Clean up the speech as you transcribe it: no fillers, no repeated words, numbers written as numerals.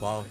Wow.